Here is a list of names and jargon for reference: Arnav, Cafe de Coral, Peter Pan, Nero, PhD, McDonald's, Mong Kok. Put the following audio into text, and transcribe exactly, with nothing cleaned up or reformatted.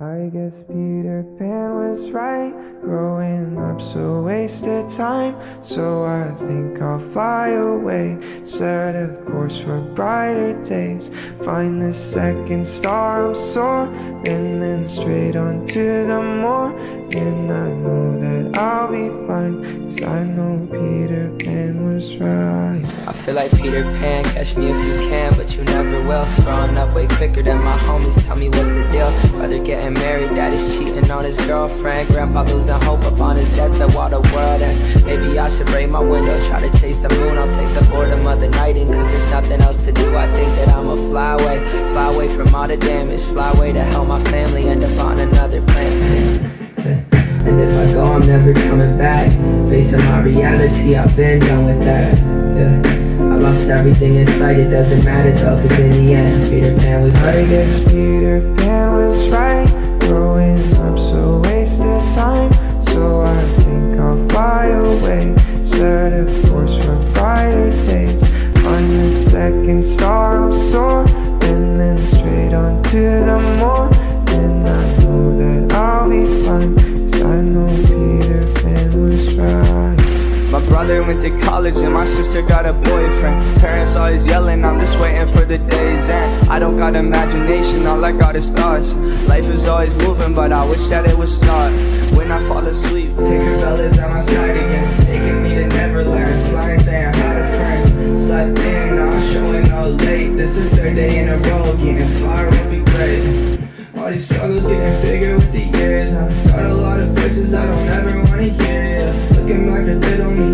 I guess Peter Pan was right, growing up so wasted time. So I think I'll fly away, set a course for brighter days. Find the second star I'm soaring, and then straight on to the morning. I know that I'll be fine, 'cause I know Peter Pan was right. I feel like Peter Pan, catch me if you can, but you never will. Growing up way quicker than my homies, tell me what's the deal. Brother getting married, daddy's cheating on his girlfriend, grandpa losing hope upon his death and while the world ends. Maybe I should break my window, try to chase the moon. I'll take the boredom of the night in, 'cause there's nothing else to do. I think that I'ma fly away, fly away from all the damage, fly away to hell, my family end up on another planet. And if I go, I'm never coming back. Facing my reality, I've been done with that. Yeah, I lost everything in sight, it doesn't matter though, 'cause in the end, Peter Pan was right. I guess Peter Pan was right, growing up so wasted time. So I think I'll fly away, set a course for brighter days. Find the second star, I'm soaring, and then straight on to the morning. I know that I'll be fine. My brother went to college and my sister got a boyfriend. Parents always yelling, I'm just waiting for the day's end. I don't got imagination, all I got is thoughts. Life is always moving, but I wish that it would stop. When I fall asleep, Tinkerbella's at my side again, taking me to Neverland. Flying, saying hi to friends. Slept in, now I'm showing all late. This is third day in a row, getting far will be great. All these struggles getting bigger with the years. I've got a lot of voices I don't ever wanna hear. Looking like a little